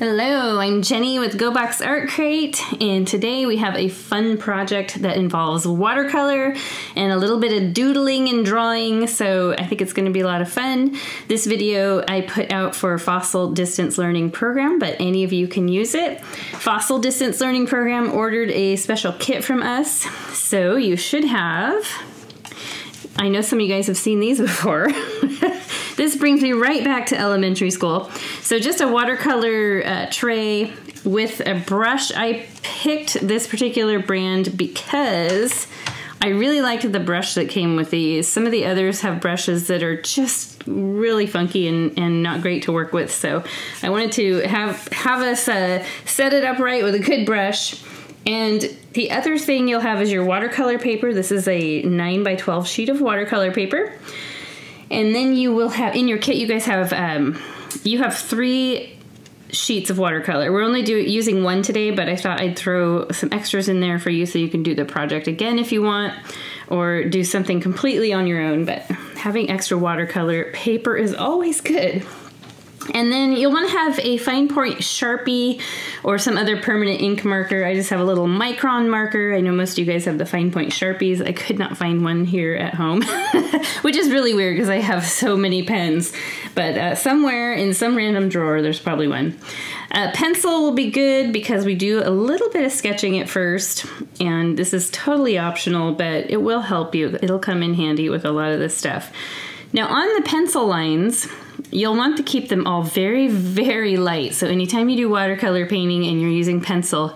Hello, I'm Jenny with GoghBox Art Crate, and today we have a fun project that involves watercolor and a little bit of doodling and drawing, so I think it's going to be a lot of fun. This video I put out for Fossil Distance Learning Program, but any of you can use it. Fossil Distance Learning Program ordered a special kit from us, so you should have... I know some of you guys have seen these before. This brings me right back to elementary school. So just a watercolor tray with a brush. I picked this particular brand because I really liked the brush that came with these. Some of the others have brushes that are just really funky and not great to work with. So I wanted to have us set it up right with a good brush. And the other thing you'll have is your watercolor paper. This is a 9 by 12 sheet of watercolor paper. And then you will have, in your kit, you guys have, you have 3 sheets of watercolor. We're only using one today, but I thought I'd throw some extras in there for you so you can do the project again if you want, or do something completely on your own. But having extra watercolor paper is always good. And then you'll want to have a fine point Sharpie or some other permanent ink marker. I just have a little Micron marker. I know most of you guys have the fine point Sharpies. I could not find one here at home, which is really weird because I have so many pens. But somewhere in some random drawer, there's probably one. Pencil will be good because we do a little bit of sketching at first. And this is totally optional, but it will help you. It'll come in handy with a lot of this stuff. Now on the pencil lines, you'll want to keep them all very, very light. So anytime you do watercolor painting and you're using pencil,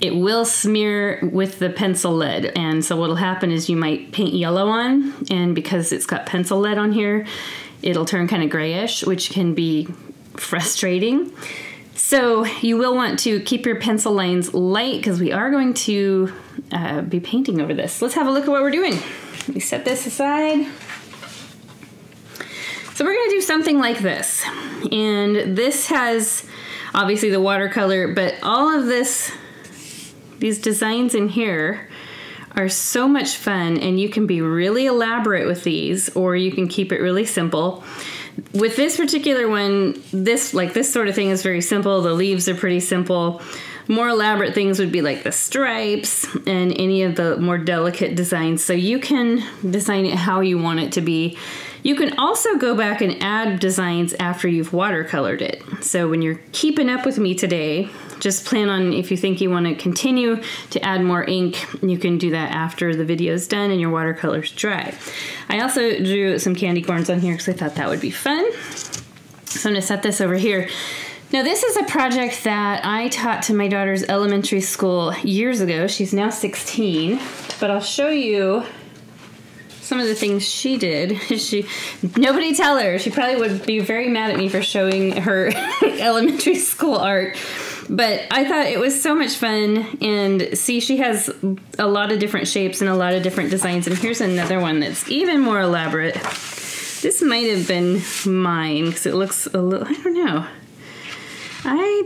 it will smear with the pencil lead. And so what'll happen is you might paint yellow on, and because it's got pencil lead on here, it'll turn kind of grayish, which can be frustrating. So you will want to keep your pencil lines light because we are going to be painting over this. Let's have a look at what we're doing. Let me set this aside. So we're gonna do something like this. And this has obviously the watercolor, but all of this, these designs in here are so much fun, and you can be really elaborate with these, or you can keep it really simple. With this particular one, this sort of thing is very simple. The leaves are pretty simple. More elaborate things would be like the stripes and any of the more delicate designs. So you can design it how you want it to be. You can also go back and add designs after you've watercolored it. So when you're keeping up with me today, just plan on, if you think you want to continue to add more ink, you can do that after the video is done and your watercolor's dry. I also drew some candy corns on here because I thought that would be fun. So I'm gonna set this over here. Now this is a project that I taught to my daughter's elementary school years ago. She's now 16, but I'll show you some of the things she did. Nobody tell her. She probably would be very mad at me for showing her elementary school art. But I thought it was so much fun. And see, she has a lot of different shapes and a lot of different designs. And here's another one that's even more elaborate. This might have been mine because it looks a little, I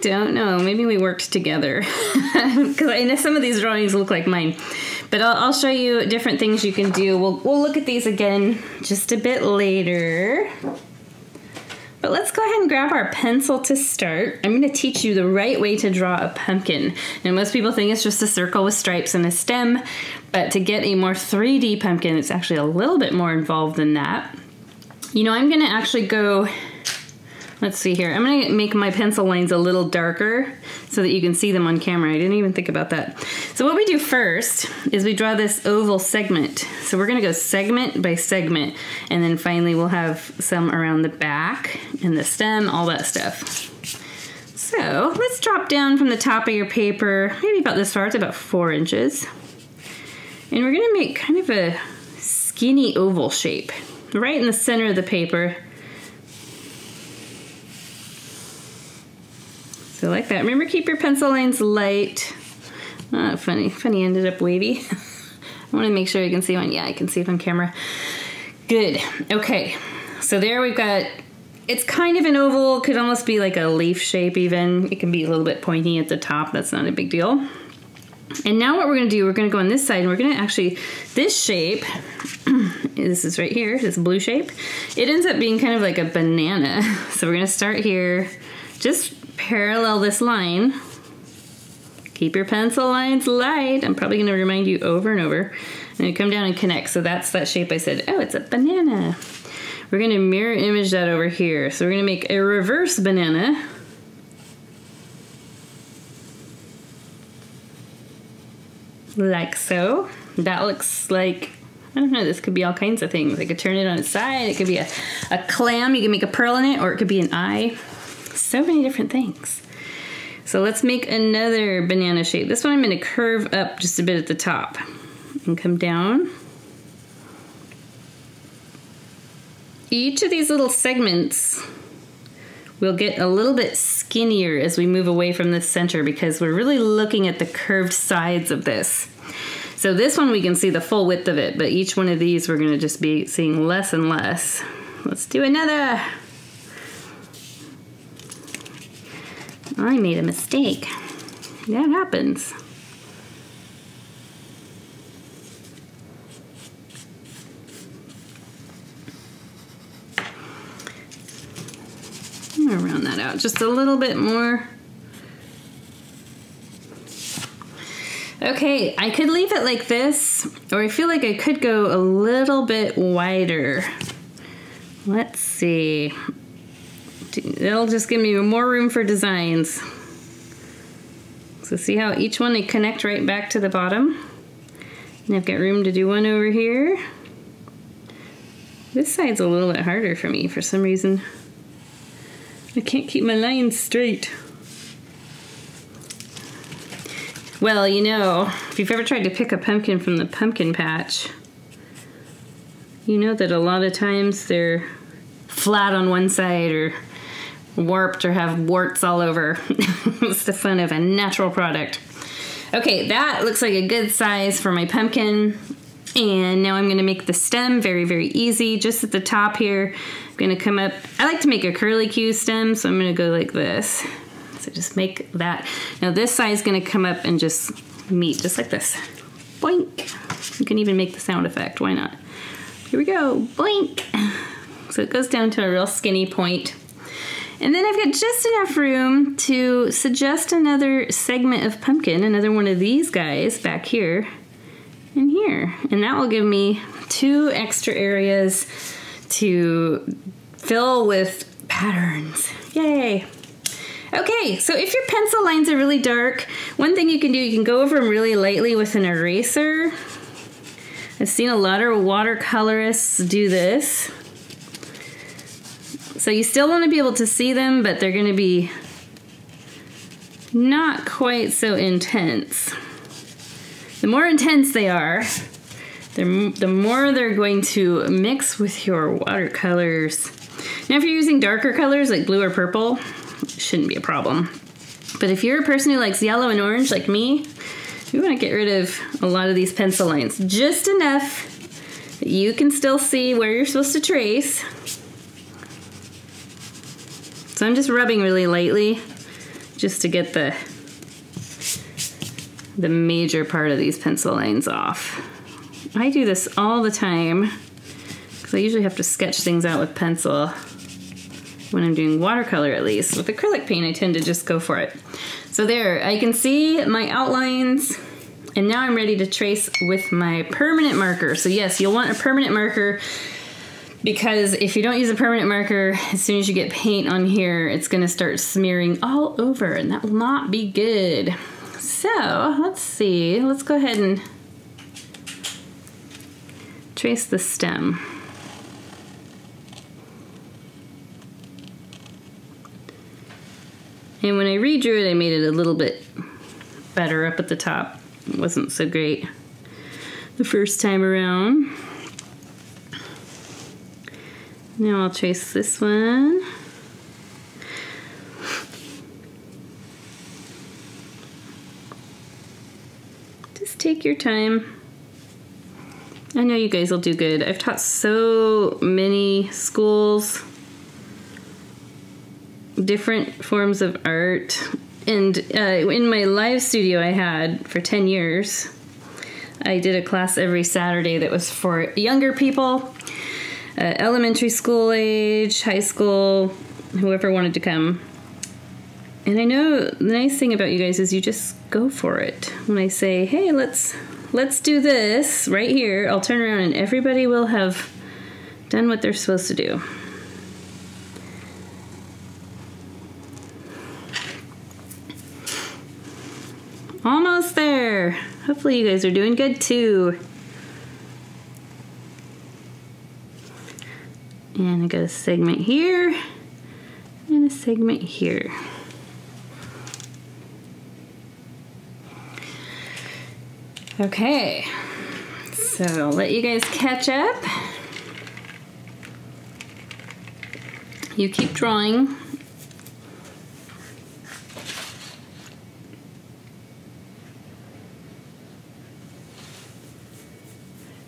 don't know. Maybe we worked together because I know some of these drawings look like mine, but I'll show you different things you can do. We'll look at these again just a bit later, but let's go ahead and grab our pencil to start. I'm going to teach you the right way to draw a pumpkin. Now, most people think it's just a circle with stripes and a stem, but to get a more 3D pumpkin, it's actually a little bit more involved than that. You know, I'm going to actually go... Let's see here. I'm going to make my pencil lines a little darker so that you can see them on camera. I didn't even think about that. So what we do first is we draw this oval segment. So we're going to go segment by segment, and then finally we'll have some around the back and the stem, all that stuff. So let's drop down from the top of your paper, maybe about this far. It's about 4 inches. And we're going to make kind of a skinny oval shape right in the center of the paper. So like that. Remember, keep your pencil lines light. Oh, funny ended up wavy. I want to make sure you can see one. Yeah, I can see it on camera. Good. Okay. So there we've got, it's kind of an oval, could almost be like a leaf shape even. It can be a little bit pointy at the top. That's not a big deal. And now what we're going to do, we're going to go on this side, and we're going to actually, this shape, this is right here, this blue shape, it ends up being kind of like a banana. So we're going to start here. Just parallel this line. Keep your pencil lines light. I'm probably gonna remind you over and over. And you come down and connect. So that's that shape I said, oh, it's a banana. We're gonna mirror image that over here. So we're gonna make a reverse banana. Like so. That looks like, I don't know, this could be all kinds of things. I could turn it on its side, it could be a clam, you can make a pearl in it, or it could be an eye. So many different things. So let's make another banana shape. This one I'm gonna curve up just a bit at the top and come down. Each of these little segments will get a little bit skinnier as we move away from the center because we're really looking at the curved sides of this. So this one we can see the full width of it, but each one of these we're gonna just be seeing less and less. Let's do another. I made a mistake. That happens. I'm gonna round that out just a little bit more. Okay, I could leave it like this, or I feel like I could go a little bit wider. Let's see. It'll just give me more room for designs. So see how each one they connect right back to the bottom? And I've got room to do one over here. This side's a little bit harder for me for some reason. I can't keep my lines straight. Well, you know, if you've ever tried to pick a pumpkin from the pumpkin patch, you know that a lot of times they're flat on one side or warped or have warts all over. It's the fun of a natural product. Okay, that looks like a good size for my pumpkin. And now I'm gonna make the stem very, very easy. Just at the top here, I'm gonna come up. I like to make a curlicue stem, so I'm gonna go like this. So just make that. Now this side's gonna come up and just meet, just like this. Boink. You can even make the sound effect, why not? Here we go, boink. So it goes down to a real skinny point. And then I've got just enough room to suggest another segment of pumpkin, another one of these guys back here and here. And that will give me two extra areas to fill with patterns. Yay. Okay, so if your pencil lines are really dark, one thing you can do, you can go over them really lightly with an eraser. I've seen a lot of watercolorists do this. So you still want to be able to see them, but they're going to be not quite so intense. The more intense they are, the more they're going to mix with your watercolors. Now, if you're using darker colors like blue or purple, it shouldn't be a problem. But if you're a person who likes yellow and orange like me, you want to get rid of a lot of these pencil lines. Just enough that you can still see where you're supposed to trace. So I'm just rubbing really lightly just to get the major part of these pencil lines off. I do this all the time because I usually have to sketch things out with pencil when I'm doing watercolor at least. With acrylic paint, I tend to just go for it. So there, I can see my outlines and now I'm ready to trace with my permanent marker. So yes, you'll want a permanent marker because if you don't use a permanent marker, as soon as you get paint on here, it's gonna start smearing all over and that will not be good. So let's see, let's go ahead and trace the stem. And when I redrew it, I made it a little bit better up at the top. It wasn't so great the first time around. Now I'll trace this one. Just take your time. I know you guys will do good. I've taught so many schools, different forms of art. And in my live studio I had for 10 years, I did a class every Saturday that was for younger people. Elementary school age, high school, whoever wanted to come. And I know the nice thing about you guys is you just go for it. When I say, hey, let's do this right here, I'll turn around and everybody will have done what they're supposed to do. Almost there. Hopefully you guys are doing good too. And I got a segment here and a segment here. Okay, so I'll let you guys catch up. You keep drawing.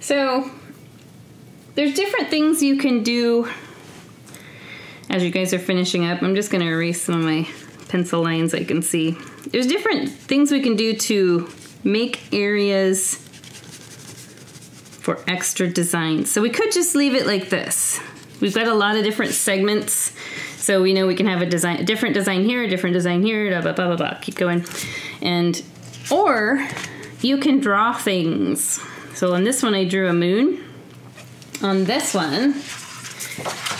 So there's different things you can do as you guys are finishing up. I'm just gonna erase some of my pencil lines I can see. There's different things we can do to make areas for extra design. So we could just leave it like this. We've got a lot of different segments. So we know we can have a design, a different design here, a different design here, blah, blah, blah, blah, blah. Keep going. And, or you can draw things. So on this one, I drew a moon. On this one,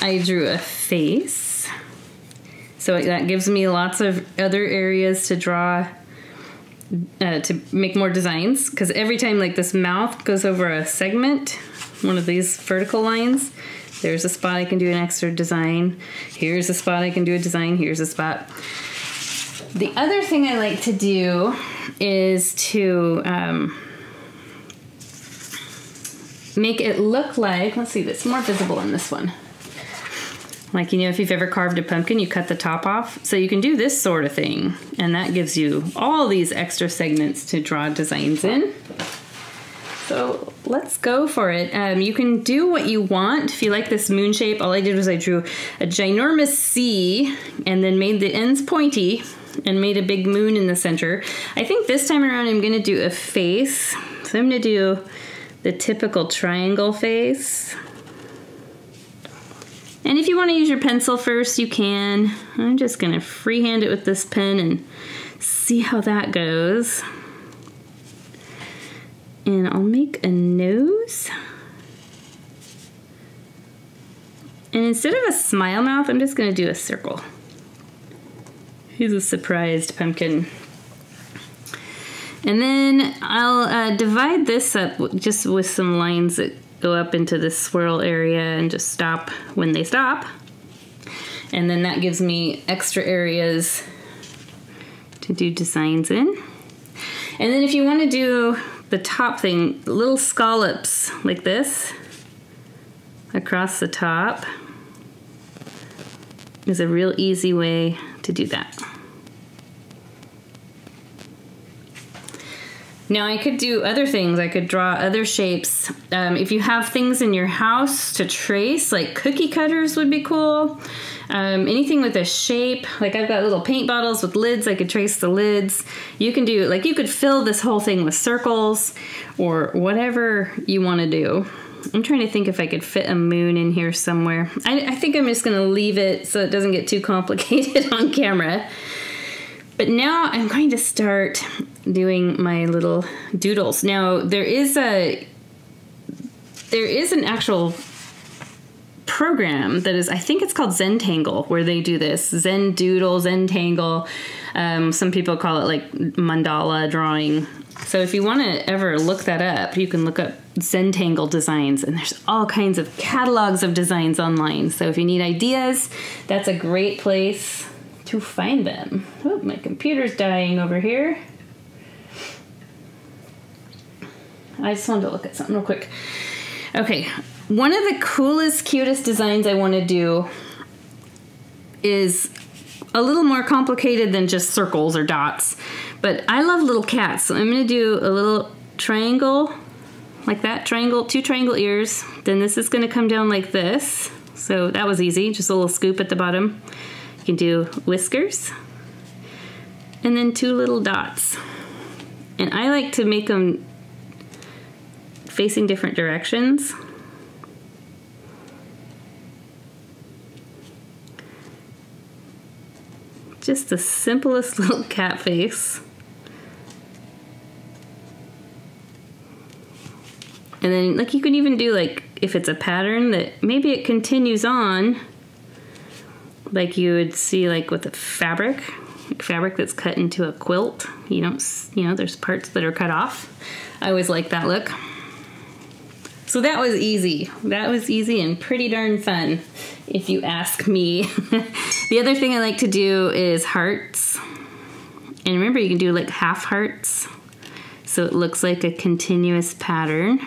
I drew a face. So that gives me lots of other areas to draw, to make more designs. Because every time like this mouth goes over a segment, one of these vertical lines, there's a spot I can do an extra design. Here's a spot I can do a design. Here's a spot. The other thing I like to do is to make it look like, let's see, that's more visible in this one. Like, you know, if you've ever carved a pumpkin, you cut the top off. So you can do this sort of thing. And that gives you all these extra segments to draw designs in. So let's go for it. You can do what you want. If you like this moon shape, all I did was I drew a ginormous C and then made the ends pointy and made a big moon in the center. I think this time around I'm gonna do a face. So I'm gonna do the typical triangle face. And if you want to use your pencil first, you can. I'm just going to freehand it with this pen and see how that goes. And I'll make a nose. And instead of a smile mouth, I'm just going to do a circle. He's a surprised pumpkin. And then I'll divide this up just with some lines that go up into this swirl area and just stop when they stop. And then that gives me extra areas to do designs in. And then if you want to do the top thing, little scallops like this across the top is a real easy way to do that. Now I could do other things. I could draw other shapes. If you have things in your house to trace, like cookie cutters would be cool. Anything with a shape, like I've got little paint bottles with lids. I could trace the lids. You can do, like you could fill this whole thing with circles or whatever you want to do. I'm trying to think if I could fit a moon in here somewhere. I think I'm just going to leave it so it doesn't get too complicated on camera. But now I'm going to start doing my little doodles. Now there is an actual program that is, I think it's called Zentangle, where they do this. Zen Doodle, Zentangle. Some people call it like mandala drawing. So if you want to ever look that up, you can look up Zentangle designs, and there's all kinds of catalogs of designs online. So if you need ideas, that's a great place to find them. Oh, my computer's dying over here. I just wanted to look at something real quick. Okay, one of the coolest, cutest designs I want to do is a little more complicated than just circles or dots, but I love little cats, so I'm going to do a little triangle like that, triangle, two triangle ears, then this is going to come down like this, so that was easy, just a little scoop at the bottom. You can do whiskers, and then two little dots. And I like to make them facing different directions. Just the simplest little cat face. And then like you can even do like, if it's a pattern that maybe it continues on, like you would see like with the fabric, like fabric that's cut into a quilt. You don't, you know, there's parts that are cut off. I always like that look. So that was easy. That was easy and pretty darn fun, if you ask me. The other thing I like to do is hearts. And remember, you can do like half hearts. So it looks like a continuous pattern.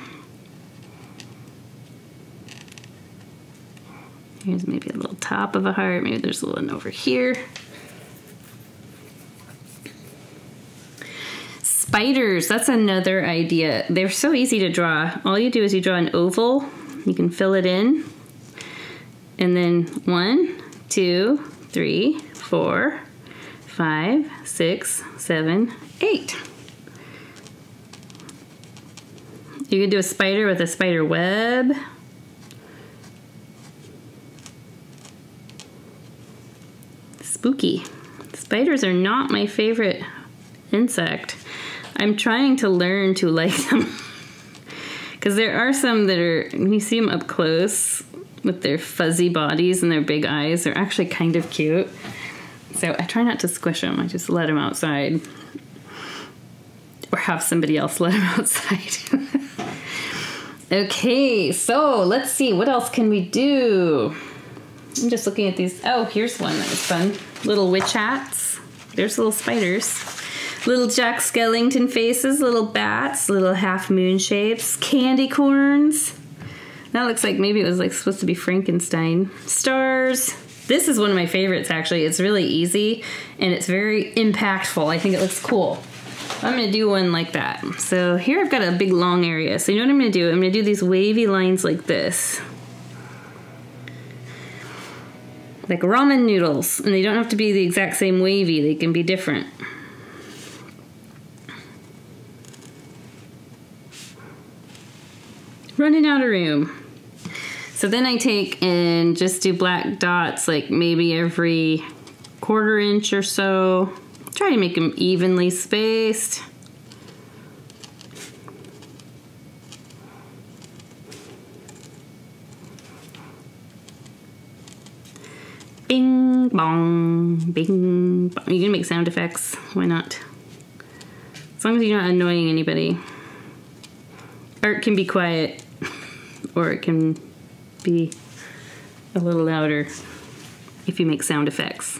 Here's maybe a little top of a heart. Maybe there's a little one over here. Spiders, that's another idea. They're so easy to draw. All you do is you draw an oval. You can fill it in. And then 1, 2, 3, 4, 5, 6, 7, 8. You can do a spider with a spider web. Spooky. Spiders are not my favorite insect. I'm trying to learn to like them. Because there are some that are, when you see them up close with their fuzzy bodies and their big eyes, they're actually kind of cute. So I try not to squish them. I just let them outside. Or have somebody else let them outside. Okay, so let's see. What else can we do? I'm just looking at these. Oh, here's one that was fun. Little witch hats. There's little spiders. Little Jack Skellington faces, little bats, little half moon shapes, candy corns. That looks like maybe it was like supposed to be Frankenstein. Stars. This is one of my favorites, actually. It's really easy and it's very impactful. I think it looks cool. I'm gonna do one like that. So here I've got a big long area. So you know what I'm gonna do? I'm gonna do these wavy lines like this. Like ramen noodles, and they don't have to be the exact same wavy. They can be different. Running out of room. So then I take and just do black dots, like maybe every quarter inch or so. Try to make them evenly spaced. Bing, bong, bing, bong. You can make sound effects, why not? As long as you're not annoying anybody. Art can be quiet, or it can be a little louder if you make sound effects.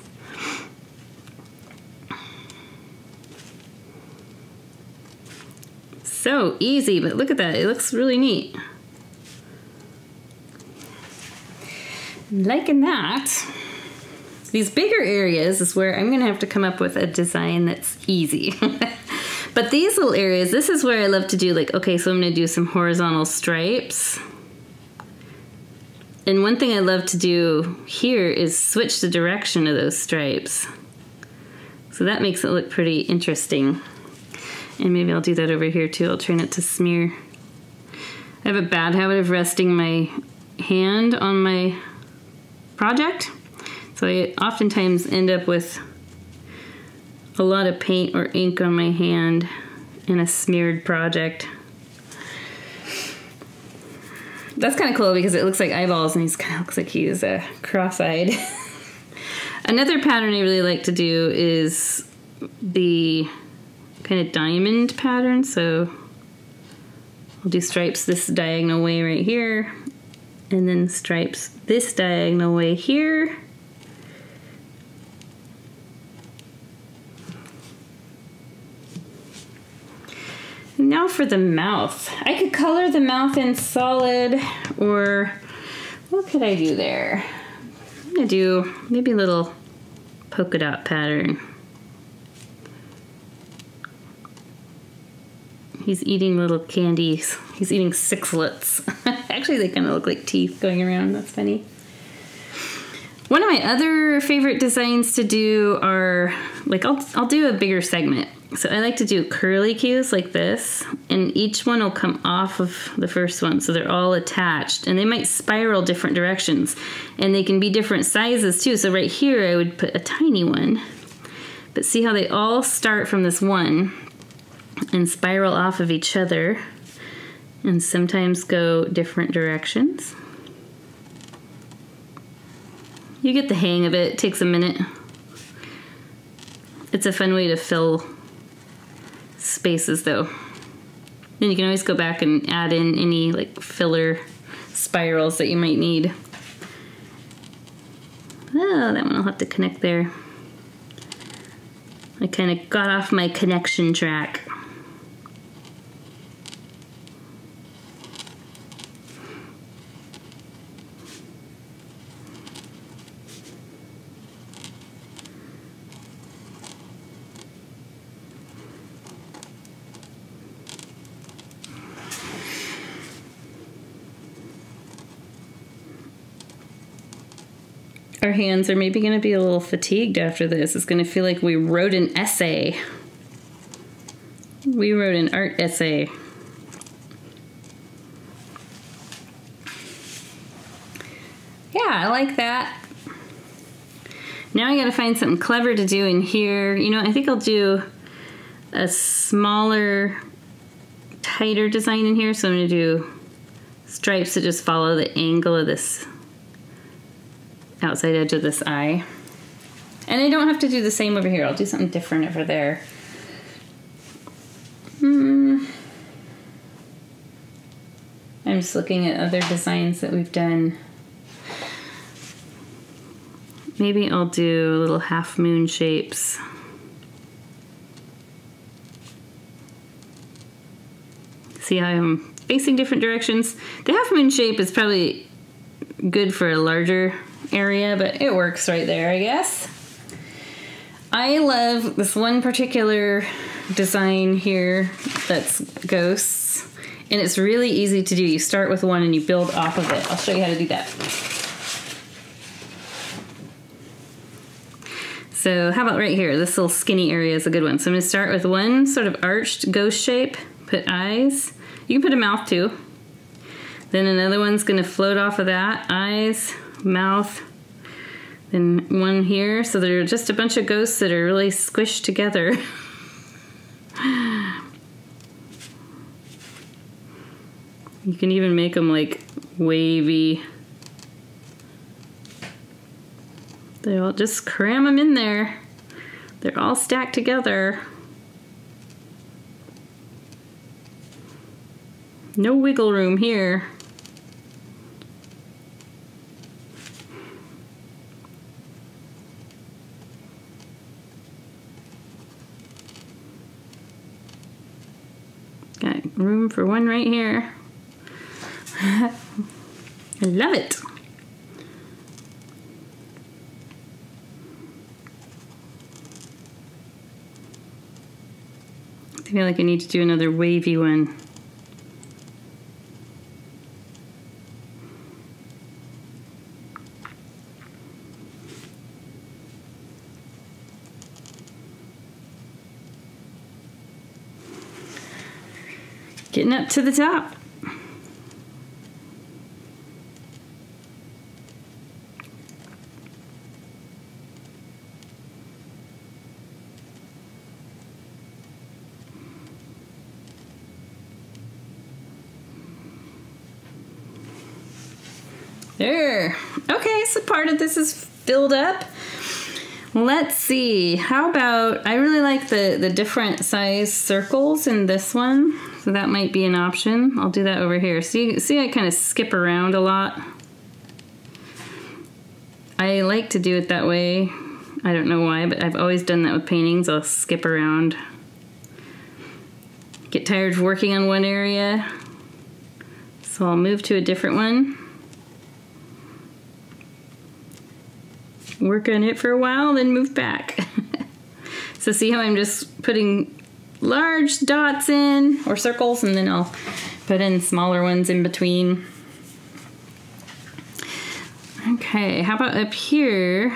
So easy, but look at that, it looks really neat. Liking that. These bigger areas is where I'm gonna have to come up with a design that's easy. But these little areas, this is where I love to do like, okay, so I'm gonna do some horizontal stripes. And one thing I love to do here is switch the direction of those stripes. So that makes it look pretty interesting. And maybe I'll do that over here too. I'll try not to smear. I have a bad habit of resting my hand on my project. So I oftentimes end up with a lot of paint or ink on my hand in a smeared project. That's kind of cool because it looks like eyeballs and he's kind of looks like he's cross-eyed. Another pattern I really like to do is the kind of diamond pattern. So I'll do stripes this diagonal way right here and then stripes this diagonal way here. Now for the mouth. I could color the mouth in solid, or what could I do there? I'm gonna do maybe a little polka dot pattern. He's eating little candies. He's eating sixlets. Actually, they kind of look like teeth going around. That's funny. One of my other favorite designs to do are, like, I'll do a bigger segment. So I like to do curly cues like this, and each one will come off of the first one. So they're all attached and they might spiral different directions and they can be different sizes too. So right here I would put a tiny one But see how they all start from this one and spiral off of each other and sometimes go different directions. You get the hang of it. It takes a minute. It's a fun way to fill spaces though. Then you can always go back and add in any like filler spirals that you might need. Oh, that one I'll have to connect there. I kind of got off my connection track. Our hands are maybe going to be a little fatigued after this. It's going to feel like we wrote an essay. We wrote an art essay. Yeah, I like that. Now I got to find something clever to do in here. You know, I think I'll do a smaller, tighter design in here. So I'm going to do stripes that just follow the angle of this outside edge of this eye. And I don't have to do the same over here. I'll do something different over there. I'm just looking at other designs that we've done. Maybe I'll do little half moon shapes. See how I'm facing different directions? The half moon shape is probably good for a larger area, but it works right there, I guess. I love this one particular design here that's ghosts, and it's really easy to do. You start with one and you build off of it. I'll show you how to do that. So how about right here? This little skinny area is a good one. So I'm going to start with one sort of arched ghost shape, put eyes. You can put a mouth too. Then another one's going to float off of that, eyes, mouth, then one here. So there are just a bunch of ghosts that are really squished together. You can even make them like wavy. They'll just cram them in there. They're all stacked together. No wiggle room here. Room for one right here. I love it. I feel like I need to do another wavy one. Getting up to the top. There. Okay, so part of this is filled up. Let's see, how about, I really like the different size circles in this one. So that might be an option. I'll do that over here. See, I kind of skip around a lot. I like to do it that way. I don't know why, but I've always done that with paintings. I'll skip around. Get tired of working on one area. So I'll move to a different one. Work on it for a while, then move back. So see how I'm just putting large dots in, or circles, and then I'll put in smaller ones in between. Okay, how about up here?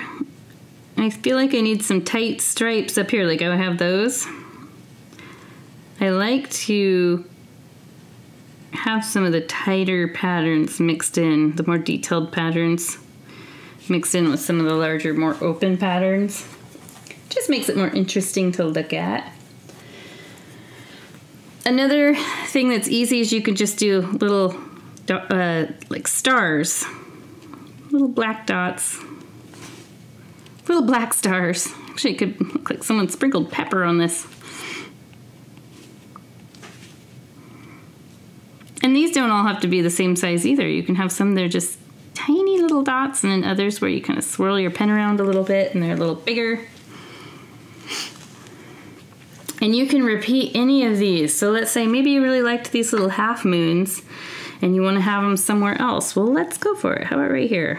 I feel like I need some tight stripes up here, like I have those. I like to have some of the tighter patterns mixed in, the more detailed patterns. Mixed in with some of the larger, more open patterns. Just makes it more interesting to look at. Another thing that's easy is you can just do little like stars, little black dots, little black stars. Actually, it could look like someone sprinkled pepper on this. And these don't all have to be the same size either. You can have some that are just tiny little dots, and then others where you kind of swirl your pen around a little bit and they're a little bigger. And you can repeat any of these. So let's say maybe you really liked these little half moons and you want to have them somewhere else. Well, let's go for it. How about right here?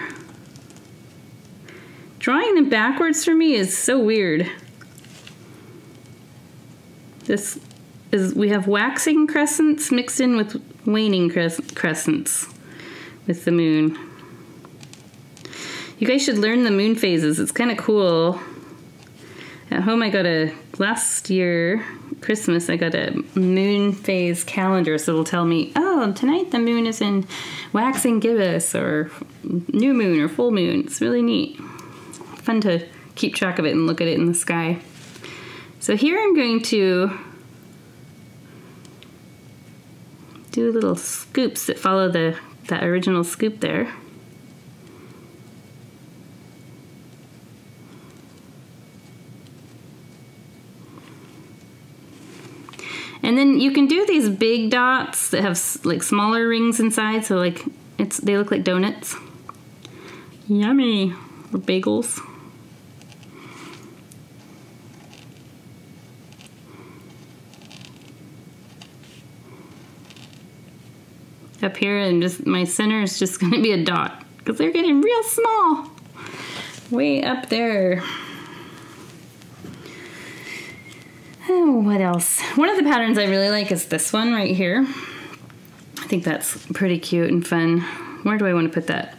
Drawing them backwards for me is so weird. This is, we have waxing crescents mixed in with waning crescents with the moon. You guys should learn the moon phases. It's kind of cool. At home, I got a, last year, Christmas, I got a moon phase calendar, so it'll tell me, oh, tonight the moon is in waxing gibbous, or new moon, or full moon. It's really neat. Fun to keep track of it and look at it in the sky. So here I'm going to do little scoops that follow that original scoop there. And then you can do these big dots that have like smaller rings inside, so like they look like donuts. Yummy. Or bagels. Up here, and just my center is just going to be a dot because they're getting real small. Way up there. Oh, what else? One of the patterns I really like is this one right here. I think that's pretty cute and fun. Where do I want to put that?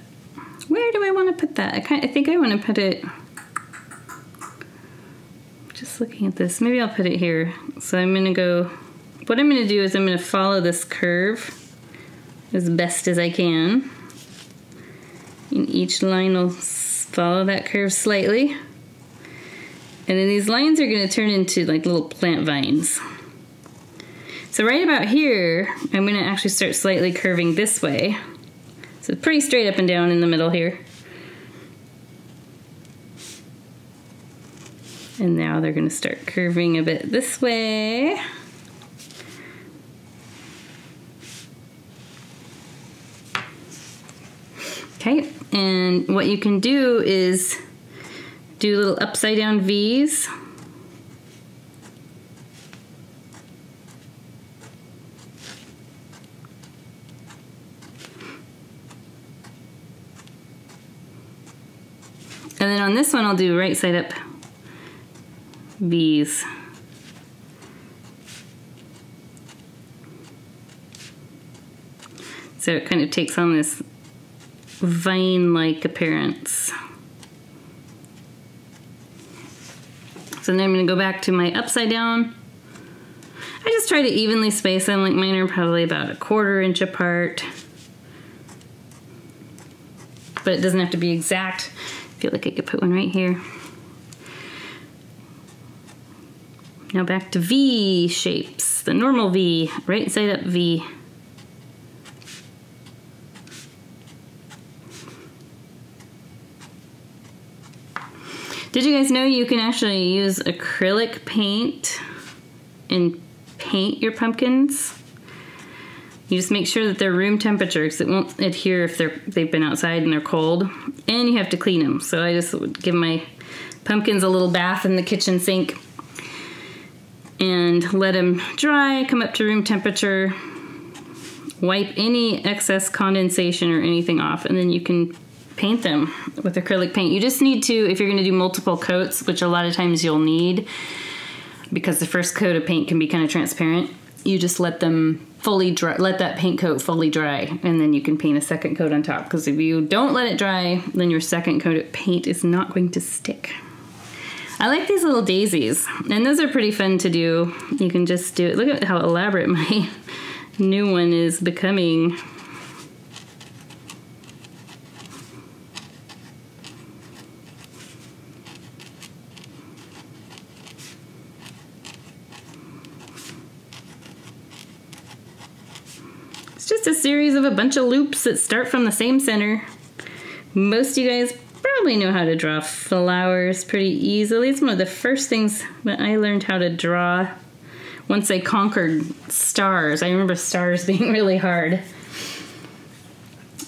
Where do I want to put that? I think I want to put it, just looking at this, maybe I'll put it here. So I'm going to go, what I'm going to do is I'm going to follow this curve as best as I can. And each line will follow that curve slightly. And then these lines are going to turn into like little plant vines. So right about here, I'm going to actually start slightly curving this way. So pretty straight up and down in the middle here. And now they're going to start curving a bit this way. Okay, and what you can do is do little upside down V's. And then on this one, I'll do right side up V's. So it kind of takes on this vine-like appearance. So now I'm going to go back to my upside down. I just try to evenly space them, like mine are probably about a quarter inch apart. But it doesn't have to be exact. I feel like I could put one right here. Now back to V shapes, the normal V, right side up V. Did you guys know you can actually use acrylic paint and paint your pumpkins? You just make sure that they're room temperature because it won't adhere if they've been outside and they're cold. And you have to clean them. So I just would give my pumpkins a little bath in the kitchen sink and let them dry, come up to room temperature, wipe any excess condensation or anything off, and then you can paint them with acrylic paint. You just need to, if you're going to do multiple coats, which a lot of times you'll need because the first coat of paint can be kind of transparent, you just let them fully dry, let that paint coat fully dry, and then you can paint a second coat on top, because if you don't let it dry, then your second coat of paint is not going to stick. I like these little daisies, and those are pretty fun to do. You can just do it. Look at how elaborate my new one is becoming. It's just a series of a bunch of loops that start from the same center. Most of you guys probably know how to draw flowers pretty easily. It's one of the first things that I learned how to draw once I conquered stars. I remember stars being really hard.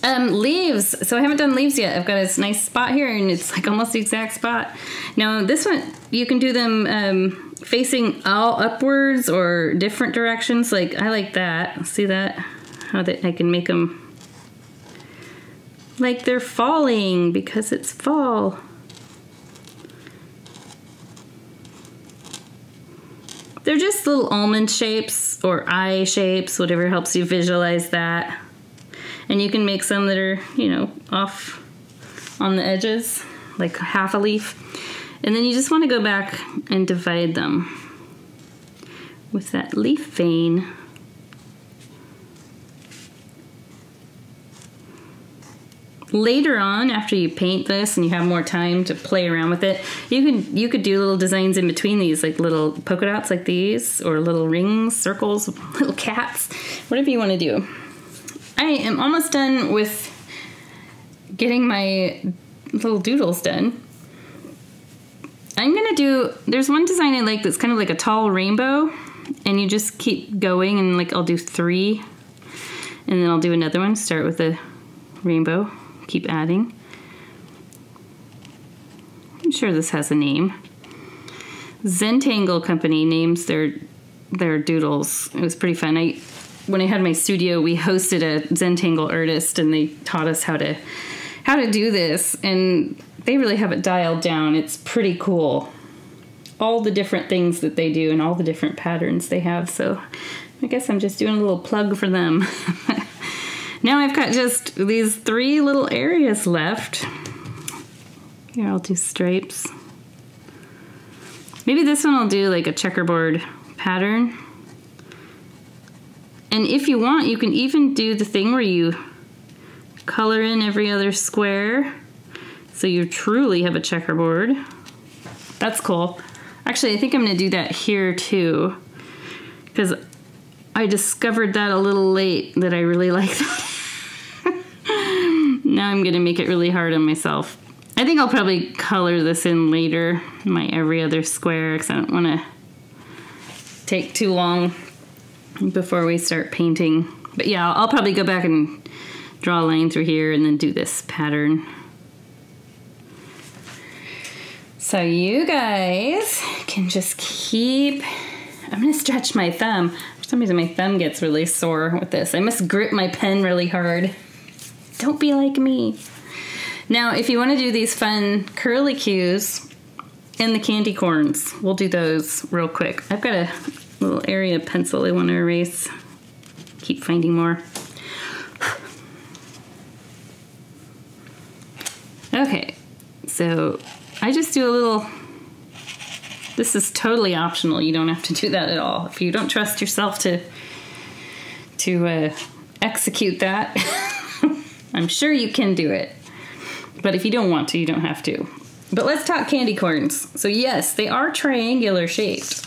Leaves. So I haven't done leaves yet. I've got this nice spot here, and it's like almost the exact spot. Now this one, you can do them facing all upwards or different directions. Like, I like that. See that? How that I can make them like they're falling because it's fall. They're just little almond shapes or eye shapes, whatever helps you visualize that. And you can make some that are, you know, off on the edges, like half a leaf. And then you just want to go back and divide them with that leaf vein. Later on, after you paint this and you have more time to play around with it, you could do little designs in between these, like little polka dots like these, or little rings, circles, little cats, whatever you want to do. I am almost done with getting my little doodles done. I'm gonna do, there's one design I like that's kind of like a tall rainbow, and you just keep going, and like I'll do three, and then I'll do another one, start with a rainbow, keep adding. I'm sure this has a name. Zentangle company names their doodles. It was pretty fun. When I had my studio, we hosted a Zentangle artist, and they taught us how to do this, and they really have it dialed down. It's pretty cool. All the different things that they do and all the different patterns they have. So I guess I'm just doing a little plug for them. Now I've got just these three little areas left. Here, I'll do stripes. Maybe this one I'll do like a checkerboard pattern. And if you want, you can even do the thing where you color in every other square, so you truly have a checkerboard. That's cool. Actually, I think I'm gonna do that here too, because I discovered that a little late, that I really like that. Now I'm gonna make it really hard on myself. I think I'll probably color this in later, my every other square, because I don't wanna take too long before we start painting. But yeah, I'll probably go back and draw a line through here and then do this pattern. So you guys can just keep, I'm gonna stretch my thumb. For some reason my thumb gets really sore with this. I must grip my pen really hard. Don't be like me. Now, if you wanna do these fun curlicues and the candy corns, we'll do those real quick. I've got a little area pencil I wanna erase. Keep finding more. Okay, so I just do a little, this is totally optional. You don't have to do that at all. If you don't trust yourself to execute that, I'm sure you can do it. But if you don't want to, you don't have to. But let's talk candy corns. So yes, they are triangular shaped,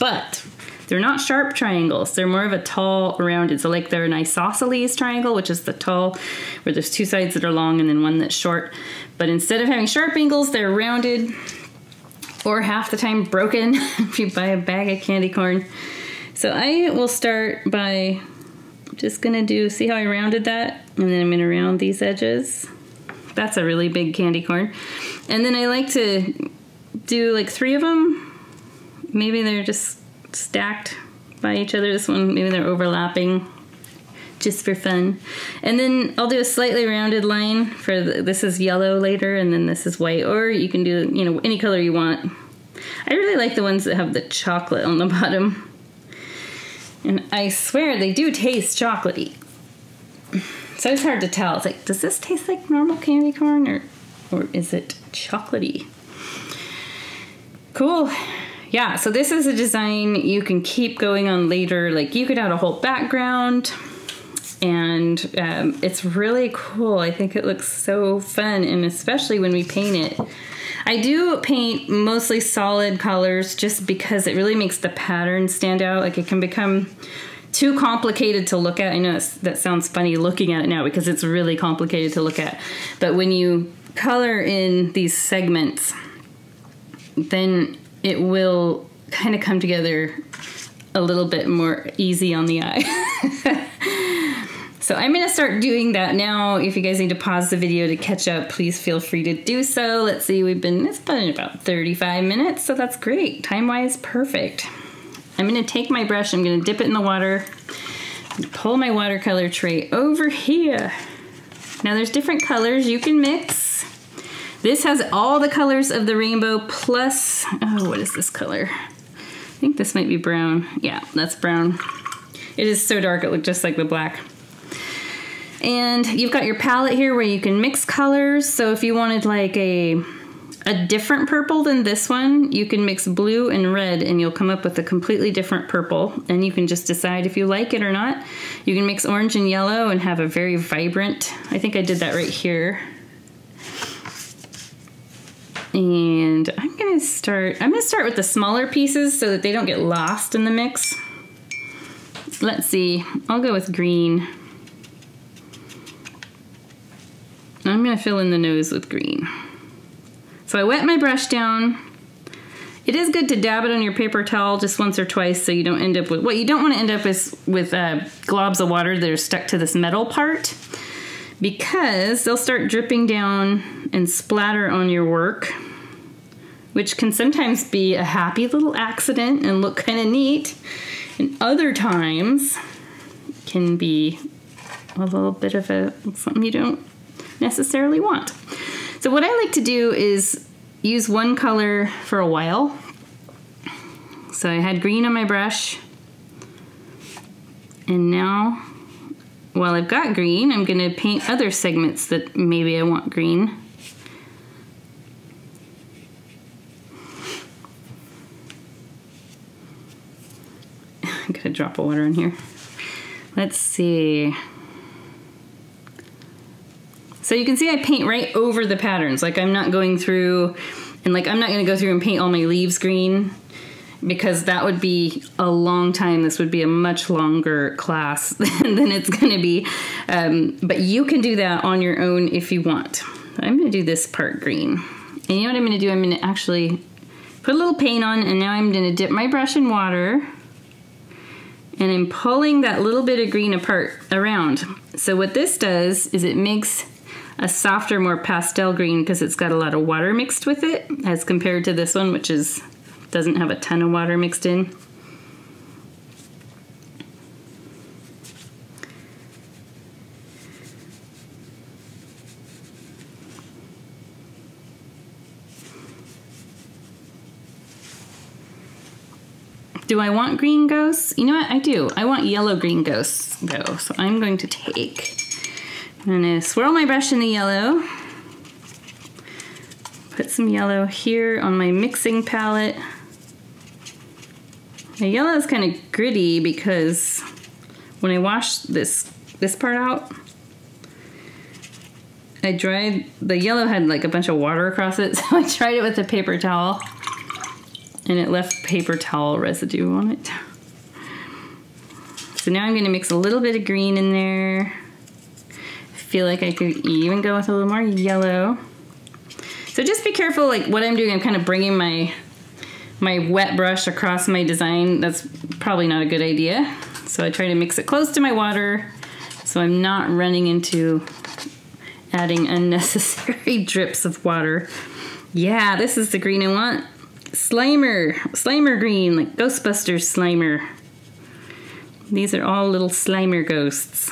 but they're not sharp triangles. They're more of a tall, rounded. So like they're an isosceles triangle, which is the tall, where there's two sides that are long and then one that's short. But instead of having sharp angles, they're rounded, or half the time broken if you buy a bag of candy corn. So I will start by just gonna do, see how I rounded that? And then I'm gonna round these edges. That's a really big candy corn. And then I like to do like three of them. Maybe they're just stacked by each other. This one, maybe they're overlapping, just for fun. And then I'll do a slightly rounded line for this is yellow later, and then this is white, or you can do, you know, any color you want. I really like the ones that have the chocolate on the bottom, and I swear they do taste chocolatey. So it's hard to tell. It's like, does this taste like normal candy corn, or is it chocolatey? Cool. Yeah, so this is a design you can keep going on later. Like, you could add a whole background, and it's really cool. I think it looks so fun, and especially when we paint it. I do paint mostly solid colors just because it really makes the pattern stand out. Like, it can become too complicated to look at. I know that sounds funny looking at it now because it's really complicated to look at. But when you color in these segments, then it will kind of come together a little bit more easy on the eye. So I'm going to start doing that now. If you guys need to pause the video to catch up, please feel free to do so. Let's see, it's been about 35 minutes, so that's great. Time-wise, perfect. I'm going to take my brush, I'm going to dip it in the water, and pull my watercolor tray over here. Now there's different colors you can mix. This has all the colors of the rainbow plus, oh, what is this color? I think this might be brown. Yeah, that's brown. It is so dark, it looked just like the black. And you've got your palette here where you can mix colors. So if you wanted like a different purple than this one, you can mix blue and red and you'll come up with a completely different purple. And you can just decide if you like it or not. You can mix orange and yellow and have a very vibrant, I think I did that right here. And I'm gonna start with the smaller pieces so that they don't get lost in the mix. Let's see, I'll go with green. I'm gonna fill in the nose with green. So I wet my brush down. It is good to dab it on your paper towel just once or twice so you don't end up with, what you don't wanna end up is with globs of water that are stuck to this metal part, because they'll start dripping down and splatter on your work, which can sometimes be a happy little accident and look kind of neat, and other times can be a little bit of something you don't necessarily want. So what I like to do is use one color for a while. So I had green on my brush, and now while I've got green, I'm gonna paint other segments that maybe I want green. I'm gonna drop a water in here. Let's see. So you can see I paint right over the patterns. Like I'm not going through and like I'm not gonna go through and paint all my leaves green, because that would be a long time. This would be a much longer class than it's going to be. But you can do that on your own if you want. I'm going to do this part green. And you know what I'm going to do? I'm going to actually put a little paint on, and now I'm going to dip my brush in water. And I'm pulling that little bit of green apart around. So what this does is it makes a softer, more pastel green because it's got a lot of water mixed with it as compared to this one, which is... doesn't have a ton of water mixed in. Do I want green ghosts? You know what, I do. I want yellow green ghosts though. So I'm going to I'm gonna swirl my brush in the yellow. Put some yellow here on my mixing palette. The yellow is kind of gritty because when I washed this part out, I dried, the yellow had like a bunch of water across it, so I dried it with a paper towel and it left paper towel residue on it. So now I'm gonna mix a little bit of green in there. I feel like I could even go with a little more yellow. So just be careful, like what I'm doing, I'm kind of bringing my wet brush across my design. That's probably not a good idea. So I try to mix it close to my water so I'm not running into adding unnecessary drips of water. Yeah, this is the green I want. Slimer green, like Ghostbusters Slimer. These are all little Slimer ghosts.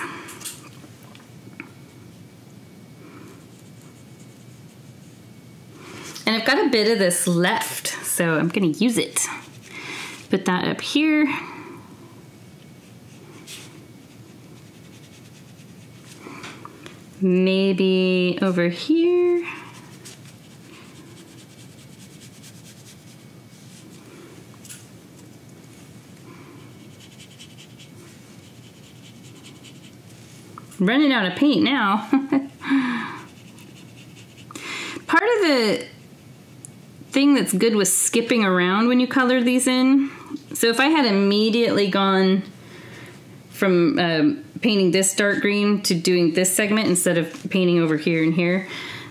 And I've got a bit of this left, so I'm gonna use it. Put that up here. Maybe over here. I'm running out of paint now. Part of the thing that's good with skipping around when you color these in. So if I had immediately gone from painting this dark green to doing this segment instead of painting over here and here.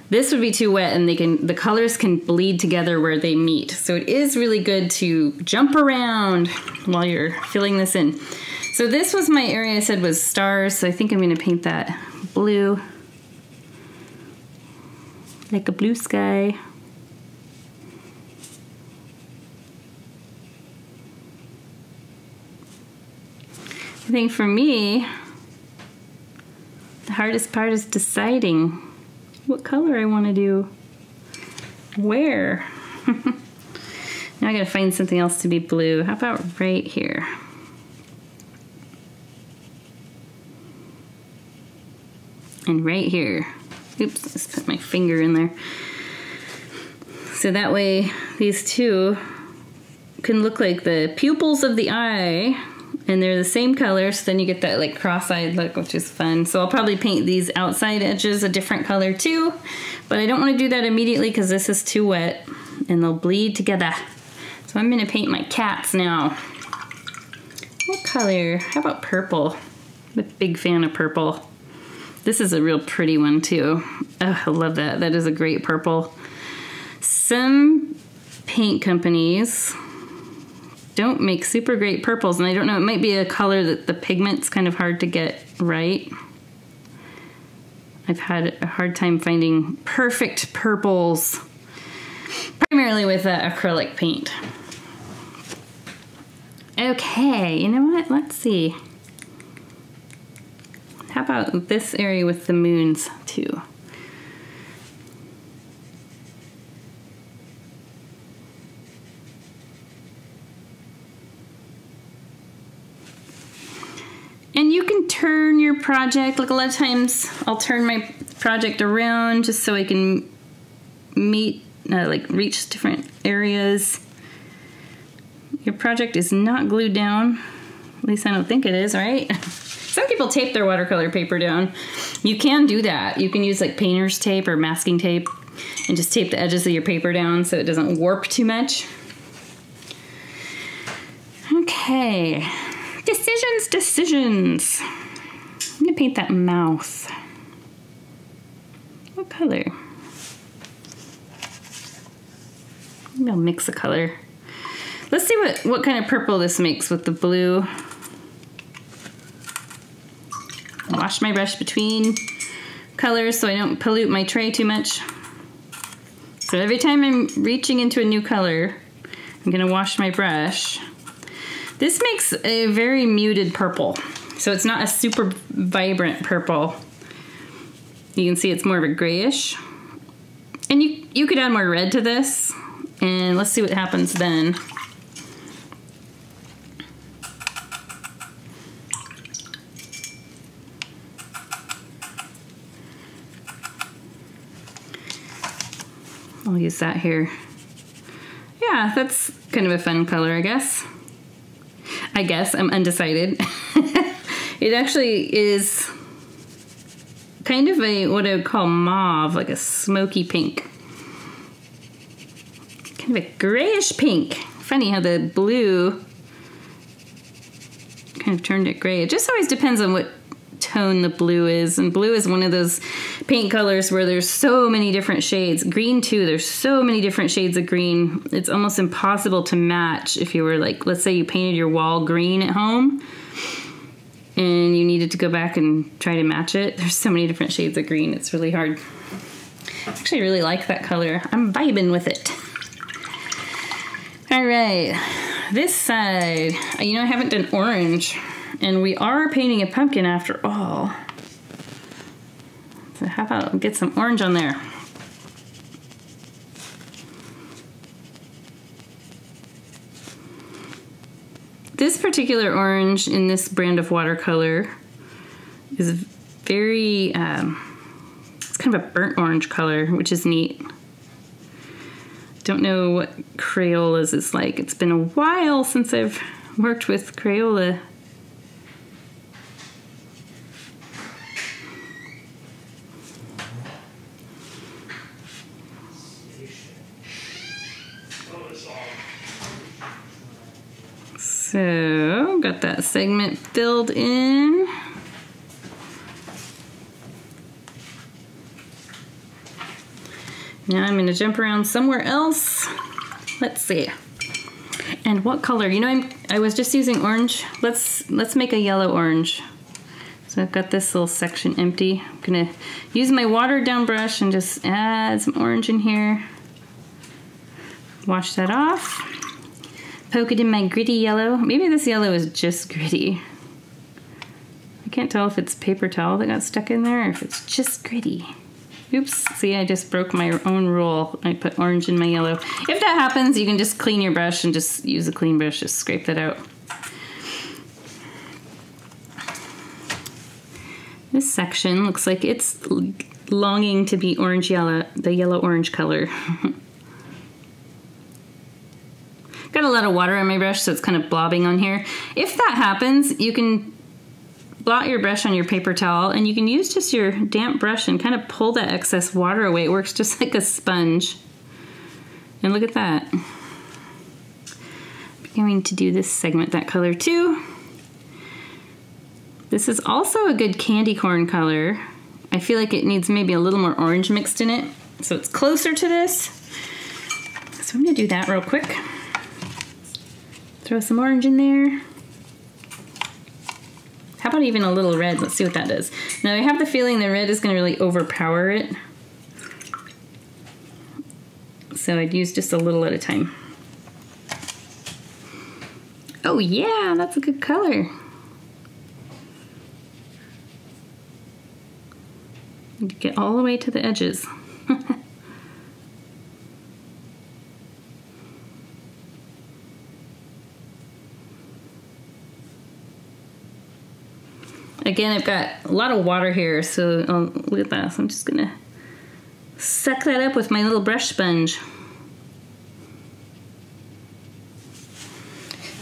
This would be too wet, and the colors can bleed together where they meet. So it is really good to jump around while you're filling this in. So this was my area I said was stars, so I think I'm gonna paint that blue, like a blue sky. I think for me, the hardest part is deciding what color I want to do where. Now I gotta find something else to be blue. How about right here? And right here. Oops, I just put my finger in there. So that way these two can look like the pupils of the eye, and they're the same color, so then you get that like cross-eyed look, which is fun. So I'll probably paint these outside edges a different color too, but I don't want to do that immediately because this is too wet and they'll bleed together. So I'm gonna paint my cats now. What color? How about purple? I'm a big fan of purple. This is a real pretty one too. Oh, I love that. That is a great purple. Some paint companies don't make super great purples, and I don't know, it might be a color that the pigment's kind of hard to get right. I've had a hard time finding perfect purples, primarily with acrylic paint. Okay, you know what, let's see. How about this area with the moons too? And you can turn your project, like a lot of times I'll turn my project around just so I can meet, like reach different areas. Your project is not glued down, at least I don't think it is, right? Some people tape their watercolor paper down. You can do that. You can use like painter's tape or masking tape and just tape the edges of your paper down so it doesn't warp too much. Okay. Decisions, decisions. I'm gonna paint that mouth. What color? Maybe I'll mix a color. Let's see what kind of purple this makes with the blue. I'll wash my brush between colors so I don't pollute my tray too much. So every time I'm reaching into a new color, I'm gonna wash my brush. This makes a very muted purple, so it's not a super vibrant purple. You can see it's more of a grayish. And you could add more red to this, and let's see what happens then. I'll use that here. Yeah, that's kind of a fun color, I guess. I guess I'm undecided. It actually is kind of a, what I would call mauve, like a smoky pink. Kind of a grayish pink. Funny how the blue kind of turned it gray. It just always depends on what tone the blue is. And blue is one of those paint colors where there's so many different shades. Green too, there's so many different shades of green. It's almost impossible to match if you were like, let's say you painted your wall green at home and you needed to go back and try to match it. There's so many different shades of green, it's really hard. I actually really like that color. I'm vibing with it. All right, this side, you know, I haven't done orange, and we are painting a pumpkin after all. So how about get some orange on there? This particular orange in this brand of watercolor is very, it's kind of a burnt orange color, which is neat. Don't know what Crayola's is like. It's been a while since I've worked with Crayola. So, Got that segment filled in. Now I'm gonna jump around somewhere else. Let's see. And what color? You know, I was just using orange. Let's make a yellow-orange. So I've got this little section empty. I'm gonna use my watered down brush and just add some orange in here. Wash that off. Poke it in my gritty yellow. Maybe this yellow is just gritty. I can't tell if it's paper towel that got stuck in there or if it's just gritty. Oops, see, I just broke my own rule. I put orange in my yellow. If that happens, you can just clean your brush and just use a clean brush, just scrape that out. This section looks like it's longing to be orange-yellow, the yellow-orange color. Got a lot of water on my brush, so it's kind of blobbing on here. If that happens, you can blot your brush on your paper towel, and you can use just your damp brush and kind of pull that excess water away. It works just like a sponge. And look at that. I'm going to do this segment that color too. This is also a good candy corn color. I feel like it needs maybe a little more orange mixed in it, so it's closer to this. So I'm gonna do that real quick. Throw some orange in there. How about even a little red? Let's see what that does. Now I have the feeling the red is gonna really overpower it. So I'd use just a little at a time. Oh yeah, that's a good color. Get all the way to the edges. Again, I've got a lot of water here, so look at that. So I'm just gonna suck that up with my little brush sponge.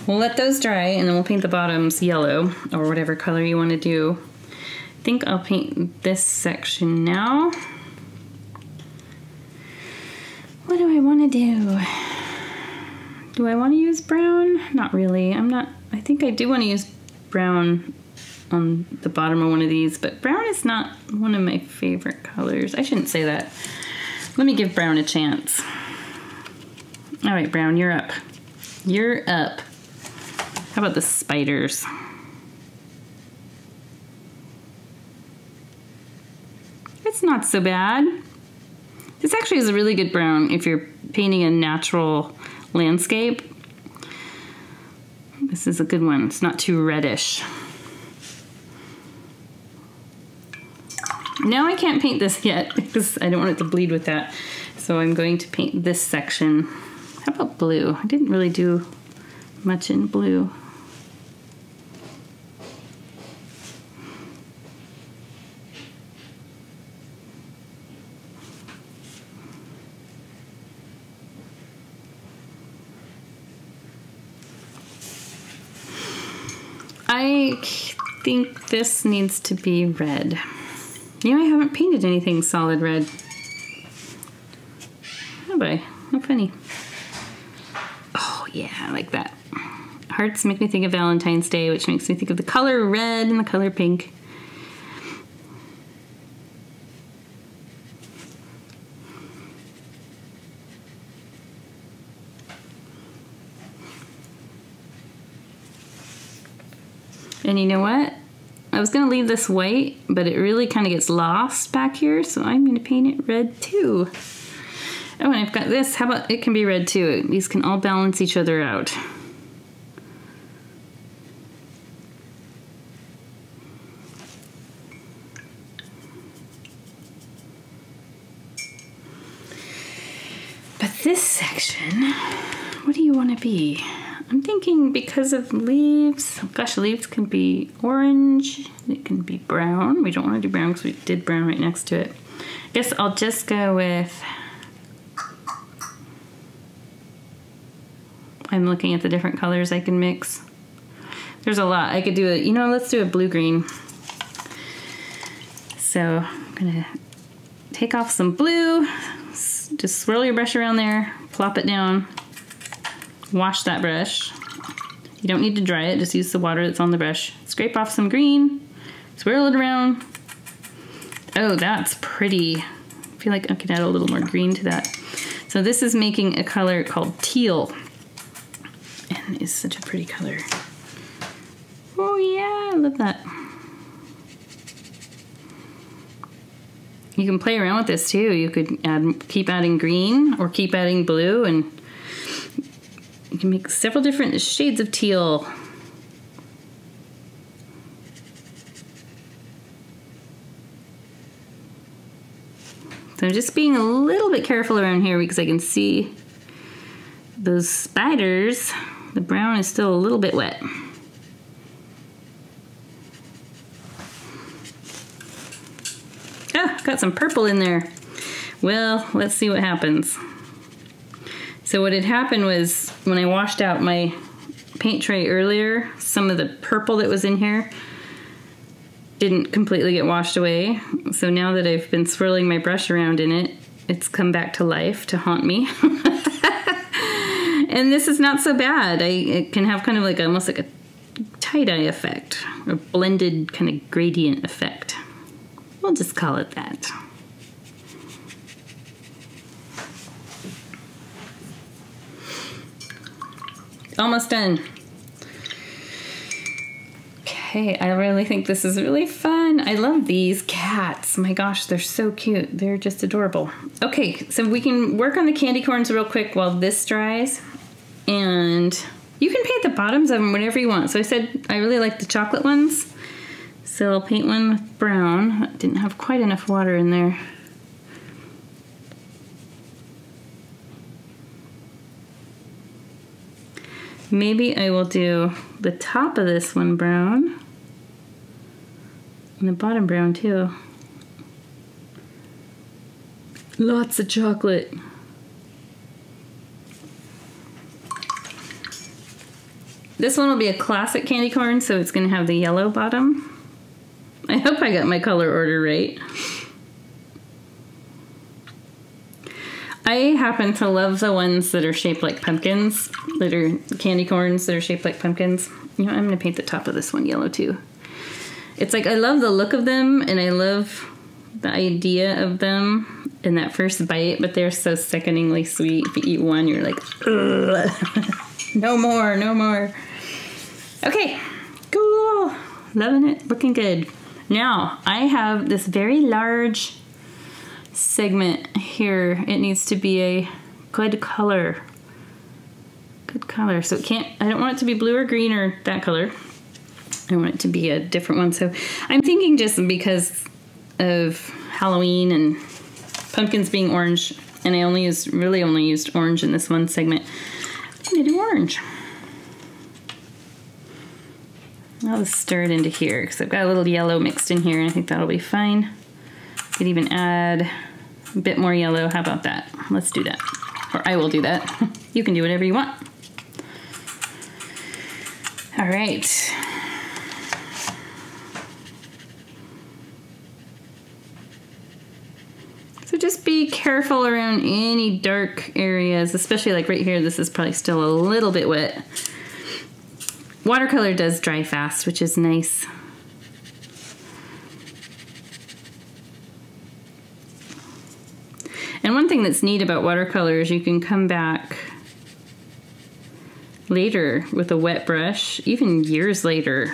We'll let those dry, and then we'll paint the bottoms yellow, or whatever color you wanna do. I think I'll paint this section now. What do I wanna do? Do I wanna use brown? Not really, I think I do wanna use brown on the bottom of one of these, but brown is not one of my favorite colors. I shouldn't say that. Let me give brown a chance. All right, brown, you're up. You're up. How about the spiders? It's not so bad. This actually is a really good brown if you're painting a natural landscape. This is a good one. It's not too reddish. Now I can't paint this yet because I don't want it to bleed with that. So I'm going to paint this section. How about blue? I didn't really do much in blue. I think this needs to be red. You know, I haven't painted anything solid red. Have I? How funny. Oh yeah, I like that. Hearts make me think of Valentine's Day, which makes me think of the color red and the color pink. And you know what? I was gonna leave this white, but it really kind of gets lost back here, so I'm gonna paint it red too. Oh, and I've got this. How about it can be red too? These can all balance each other out. But this section, what do you wanna be? I'm thinking because of leaves, gosh, leaves can be orange, it can be brown. We don't want to do brown because we did brown right next to it. I guess I'll just go with, I'm looking at the different colors I can mix. There's a lot. I could do let's do a blue-green. So I'm gonna take off some blue, just swirl your brush around there, plop it down. Wash that brush. You don't need to dry it, just use the water that's on the brush. Scrape off some green, swirl it around. Oh, that's pretty. I feel like I could add a little more green to that. So this is making a color called teal. And it's such a pretty color. Oh yeah, I love that. You can play around with this too. You could keep adding green or keep adding blue, and you can make several different shades of teal. So I'm just being a little bit careful around here because I can see those spiders. The brown is still a little bit wet. Ah, got some purple in there. Well, let's see what happens. So what had happened was when I washed out my paint tray earlier, some of the purple that was in here didn't completely get washed away. So now that I've been swirling my brush around in it, it's come back to life to haunt me. And this is not so bad. It can have kind of like almost like a tie-dye effect, a blended kind of gradient effect. We'll just call it that. Almost done. Okay, I really think this is really fun. I love these cats. My gosh, they're so cute. They're just adorable. Okay, so we can work on the candy corns real quick while this dries. And you can paint the bottoms of them whenever you want. So I said I really like the chocolate ones. So I'll paint one with brown. That didn't have quite enough water in there. Maybe I will do the top of this one brown and the bottom brown too. Lots of chocolate. This one will be a classic candy corn, so it's gonna have the yellow bottom. I hope I got my color order right. I happen to love the ones that are shaped like pumpkins, that are candy corns that are shaped like pumpkins. You know, I'm gonna paint the top of this one yellow too. It's like, I love the look of them and I love the idea of them in that first bite, but they're so sickeningly sweet. If you eat one, you're like, no more, no more. Okay, cool, loving it, looking good. Now, I have this very large segment here. It needs to be a good color. Good color. So it can't, I don't want it to be blue or green or that color. I want it to be a different one. So I'm thinking just because of Halloween and pumpkins being orange, and I only used, really only used orange in this one segment, I'm gonna do orange. I'll just stir it into here because I've got a little yellow mixed in here and I think that'll be fine. Could even add a bit more yellow. How about that? Let's do that. Or I will do that. You can do whatever you want. All right. So just be careful around any dark areas, especially like right here. This is probably still a little bit wet. Watercolor does dry fast, which is nice. And one thing that's neat about watercolor is you can come back later with a wet brush, even years later,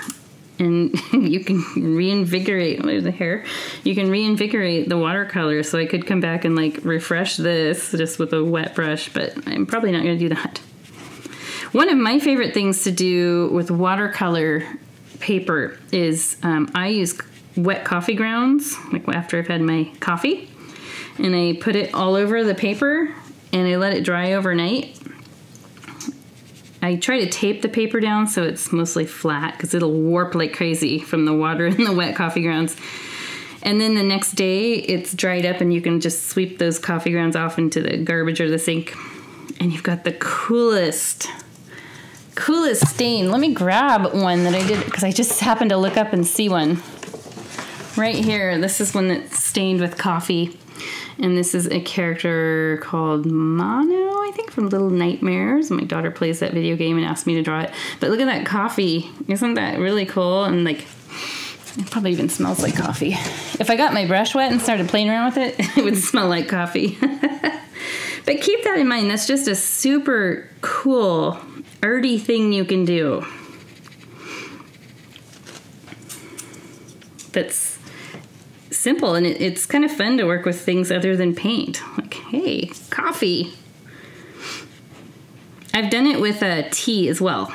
and you can reinvigorate, there's the hair, you can reinvigorate the watercolor. So I could come back and like refresh this just with a wet brush, but I'm probably not going to do that. One of my favorite things to do with watercolor paper is I use wet coffee grounds, like after I've had my coffee, and I put it all over the paper and I let it dry overnight. I try to tape the paper down so it's mostly flat because it'll warp like crazy from the water and the wet coffee grounds. And then the next day it's dried up and you can just sweep those coffee grounds off into the garbage or the sink. And you've got the coolest stain. Let me grab one that I did because I just happened to look up and see one. Right here, this is one that's stained with coffee. And this is a character called Mono, I think from Little Nightmares. My daughter plays that video game and asked me to draw it. But look at that coffee. Isn't that really cool? And like, it probably even smells like coffee. If I got my brush wet and started playing around with it, it would smell like coffee. But keep that in mind. That's just a super cool, arty thing you can do. That's simple, and it's kind of fun to work with things other than paint. Like, hey, coffee. I've done it with a tea as well.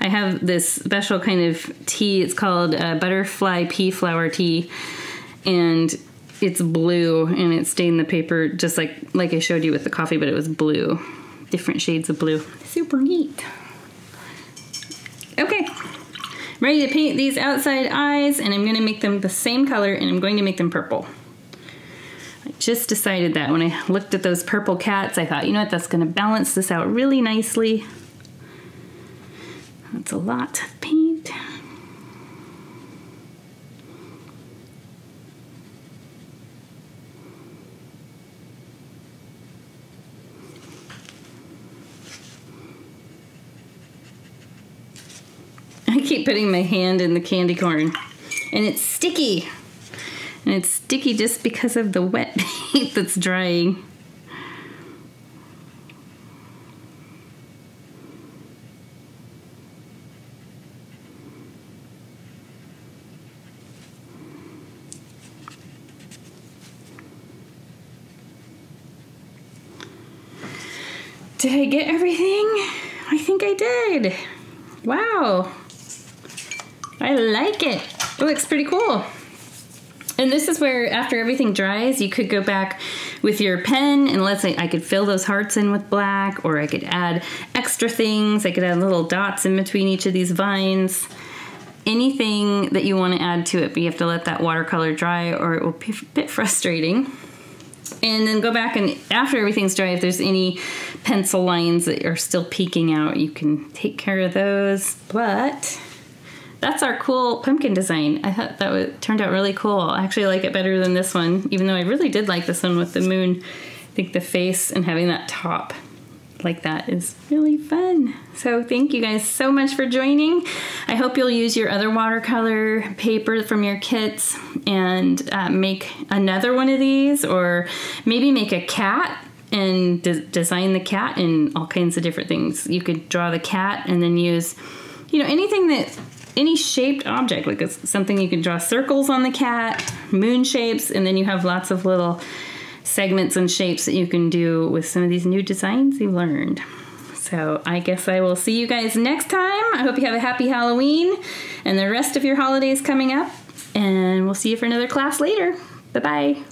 I have this special kind of tea. It's called Butterfly Pea Flower Tea, and it's blue, and it stained the paper just like I showed you with the coffee, but it was blue. Different shades of blue. Super neat. Okay, ready to paint these outside eyes, and I'm gonna make them the same color, and I'm going to make them purple. I just decided that when I looked at those purple cats, I thought, you know what, that's gonna balance this out really nicely. That's a lot of paint. I keep putting my hand in the candy corn, and it's sticky. And it's sticky just because of the wet paint that's drying. Did I get everything? I think I did. Wow. I like it. It looks pretty cool. And this is where, after everything dries, you could go back with your pen, and let's say I could fill those hearts in with black, or I could add extra things. I could add little dots in between each of these vines. Anything that you want to add to it, but you have to let that watercolor dry, or it will be a bit frustrating. And then go back, and after everything's dry, if there's any pencil lines that are still peeking out, you can take care of those. But that's our cool pumpkin design. I thought that turned out really cool. I actually like it better than this one, even though I really did like this one with the moon. I think the face and having that top like that is really fun. So thank you guys so much for joining. I hope you'll use your other watercolor paper from your kits and make another one of these, or maybe make a cat and design the cat in all kinds of different things. You could draw the cat and then use, you know, anything that, any shaped object, like something you can draw circles on the cat, moon shapes, and then you have lots of little segments and shapes that you can do with some of these new designs you learned. So I guess I will see you guys next time. I hope you have a happy Halloween and the rest of your holidays coming up, and we'll see you for another class later. Bye-bye.